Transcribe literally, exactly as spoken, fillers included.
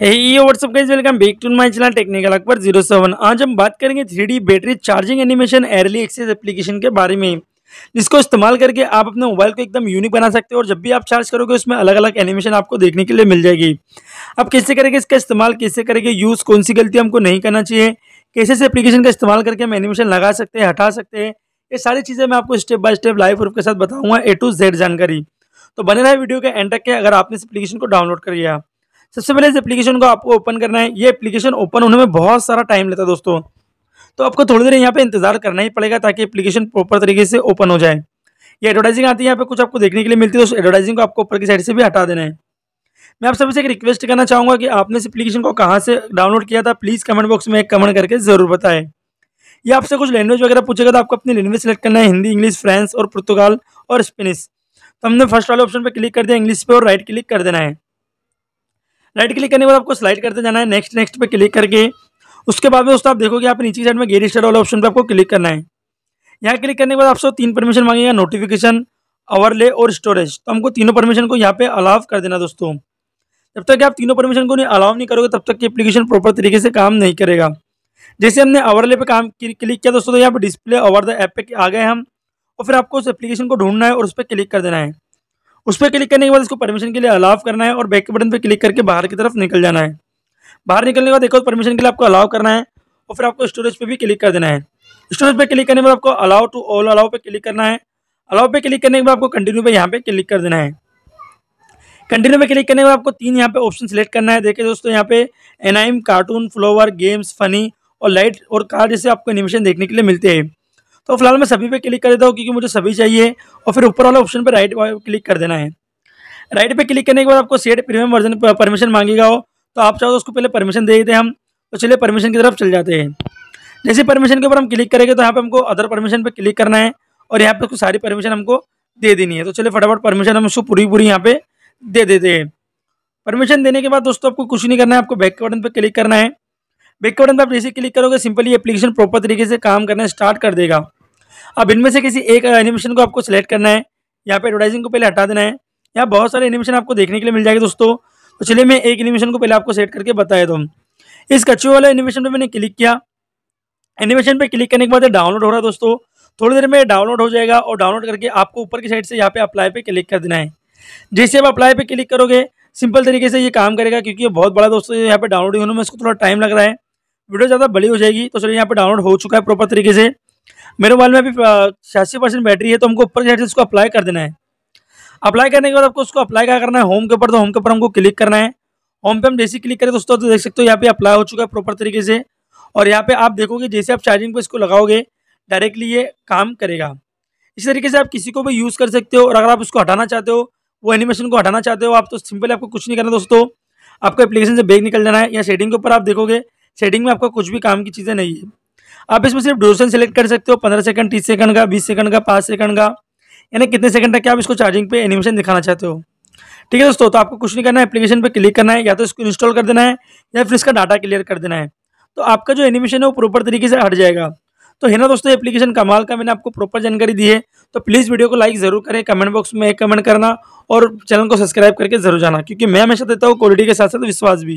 Hey what's up guys, welcome back to my channel technical Akbar zero seven. आज हम बात करेंगे three D battery charging animation early access application के बारे में, जिसको इस्तेमाल करके आप अपने मोबाइल को एकदम यूनिक बना सकते हो और जब भी आप चार्ज करोगे उसमें अलग अलग एनिमेशन आपको देखने के लिए मिल जाएगी। आप कैसे करेंगे इसका इस्तेमाल, कैसे करेंगे यूज़, कौन सी गलती हमको नहीं करना चाहिए, कैसे इस एप्लीकेशन का इस्तेमाल करके हम एनिमेशन लगा सकते हैं, हटा सकते हैं, ये सारी चीज़ें मैं आपको step by step live proof के साथ बताऊँगा, ए टू जेड जानकारी। तो बने रहा वीडियो के एंड तक के अगर आपने इस एप्लीकेशन को डाउनलोड कर लिया। सबसे पहले इस एप्लीकेशन को आपको ओपन करना है। ये एप्लीकेशन ओपन होने में बहुत सारा टाइम लेता है दोस्तों, तो आपको थोड़ी देर यहाँ पे इंतजार करना ही पड़ेगा ताकि एप्लीकेशन प्रॉपर तरीके से ओपन हो जाए। ये एडवर्टाइजिंग आती है, यहाँ पे कुछ आपको देखने के लिए मिलती है, तो एडवर्टाइजिंग को आपको ऊपर की साइड से भी हटा देना है। मैं आप सबसे एक रिक्वेस्ट करना चाहूँगा कि आपने इस एप्लीकेशन को कहाँ से डाउनलोड किया था, प्लीज़ कमेंट बॉक्स में एक कमेंट करके ज़रूर बताएं। या आपसे कुछ लैंग्वेज वगैरह पूछेगा तो आपको अपनी लैंग्वेज सेलेक्ट करना है, हिंदी, इंग्लिश, फ्रेंच और पुर्तगाल और स्पेनिश। तो हमने फर्स्ट वाले ऑप्शन पर क्लिक कर दिया, इंग्लिश पे, और राइट क्लिक कर देना है। राइट क्लिक करने के बाद आपको स्लाइड करते जाना है, नेक्स्ट नेक्स्ट पे क्लिक करके उसके बाद में दोस्तों आप देखोगे आप नीचे साइड में गेट स्टार्ट वाला ऑप्शन पे आपको क्लिक करना है। यहाँ क्लिक करने के बाद आपसे तीन परमिशन मांगेगा, नोटिफिकेशन, ओवरले और स्टोरेज। तो हमको तीनों परमिशन को यहाँ पे अलाव कर देना दोस्तों। जब तक आप तीनों परमिशन को नहीं अलाव नहीं करोगे तब तक की एप्लीकेशन प्रॉपर तरीके से काम नहीं करेगा। जैसे हमने ओवरले पर काम क्लिक किया दोस्तों, तो यहाँ पर डिस्प्ले ओवर द ऐप पे आ गए हम, और फिर आपको उस एप्लीकेशन को ढूंढना है और उस पर क्लिक कर देना है। उस पर क्लिक करने के बाद इसको परमिशन के लिए अलाव करना है और बैक के बटन पर क्लिक करके बाहर की तरफ निकल जाना है। बाहर निकलने के बाद देखो परमिशन के लिए आपको अलाव करना है और फिर आपको स्टोरेज पे भी क्लिक कर देना है। स्टोरेज पे क्लिक करने के बाद आपको अलाउ टू ऑल अलाउ पे क्लिक करना है। अलाउ पे क्लिक करने के बाद आपको कंटिन्यू पे यहाँ पे क्लिक कर देना है। कंटिन्यू पे क्लिक करने के बाद आपको तीन यहाँ पे ऑप्शन सेलेक्ट करना है। देखिए दोस्तों, यहाँ पे anime, cartoon, flower, games, funny और लाइट और कार जैसे आपको एनिमेशन देखने के लिए मिलते हैं। तो फिलहाल मैं सभी पे क्लिक कर देता हूँ क्योंकि मुझे सभी चाहिए, और फिर ऊपर वाला ऑप्शन पे राइट क्लिक कर देना है। राइट पे क्लिक करने के बाद आपको सेट प्रीमियम वर्जन पर परमिशन मांगेगा हो, तो आप चाहो तो उसको पहले परमिशन दे देते हैं हम। तो चलिए परमिशन की तरफ चल जाते हैं। जैसे परमिशन के ऊपर हम क्लिक करेंगे तो यहाँ पे हमको अदर परमिशन पे क्लिक करना है और यहाँ पे सारी परमिशन हमको दे देनी है। तो चलिए फटाफट परमिशन हम उसको पूरी पूरी यहाँ पे दे देते हैं। परमिशन देने के बाद दोस्तों आपको कुछ नहीं करना है, आपको बैक के बटन पर क्लिक करना है। बैक के बटन पर आप जैसे क्लिक करोगे सिंपली एप्लीकेशन प्रॉपर तरीके से काम करना स्टार्ट कर देगा। अब इनमें से किसी एक एनिमेशन को आपको सेलेक्ट करना है। यहाँ पे एडवर्टाइजिंग को पहले हटा देना है। यहाँ बहुत सारे एनिमेशन आपको देखने के लिए मिल जाएंगे दोस्तों। तो चलिए मैं एक एनिमेशन को पहले आपको सेट करके बताया था। इस कच्चे वाले एनिमेशन पे मैंने क्लिक किया। एनिमेशन पे क्लिक करने के बाद डाउनलोड हो रहा है दोस्तों, थोड़ी देर में डाउनलोड हो जाएगा। और डाउनलोड करके आपको ऊपर की साइड से यहाँ पे अप्लाई पे क्लिक कर देना है। जैसे आप अप्लाई पे क्लिक करोगे सिंपल तरीके से ये काम करेगा, क्योंकि ये बहुत बड़ा दोस्तों यहाँ पे डाउनलोड होने में इसको थोड़ा टाइम लग रहा है, वीडियो ज़्यादा बड़ी हो जाएगी। तो चलिए यहाँ पर डाउनलोड हो चुका है प्रॉपर तरीके से। मेरे मोबाइल में अभी छियासी परसेंट बैटरी है, तो हमको ऊपर की साइड से इसको अप्लाई कर देना है। अप्लाई करने के बाद आपको उसको अप्लाई क्या करना है, होम के ऊपर। तो होम के ऊपर हमको क्लिक करना है। होम पे हम जैसे क्लिक करें दोस्तों तो देख सकते हो यहाँ पे अप्लाई हो चुका है प्रॉपर तरीके से। और यहाँ पे आप देखोगे जैसे आप चार्जिंग पे इसको लगाओगे डायरेक्टली ये काम करेगा। इसी तरीके से आप किसी को भी यूज़ कर सकते हो। और अगर आप उसको हटाना चाहते हो, वो एनिमेशन को हटाना चाहते हो आप, तो सिंपल आपको कुछ नहीं करना दोस्तों, आपको एप्लीकेशन से बैक निकल जाना है। या सेटिंग के ऊपर आप देखोगे सेटिंग में आपको कुछ भी काम की चीज़ें नहीं है। आप इसमें सिर्फ ड्यूरेशन सेलेक्ट कर सकते हो, पंद्रह सेकंड, तीस सेकंड का, बीस सेकंड का, पाँच सेकंड का, यानी कितने सेकंड तक आप इसको चार्जिंग पे एनिमेशन दिखाना चाहते हो। ठीक है दोस्तों, तो आपको कुछ नहीं करना है, एप्लीकेशन पे क्लिक करना है, या तो इसको इंस्टॉल कर देना है या फिर इसका डाटा क्लियर कर देना है। तो आपका जो एनिमेशन है वो प्रॉपर तरीके से हट जाएगा। तो है ना दोस्तों, एप्लीकेशन कमाल का, मैंने आपको प्रॉपर जानकारी दी है। तो प्लीज़ वीडियो को लाइक ज़रूर करें, कमेंट बॉक्स में एक कमेंट करना और चैनल को सब्सक्राइब करके जरूर जाना, क्योंकि मैं हमेशा देता हूँ क्वालिटी के साथ साथ विश्वास भी।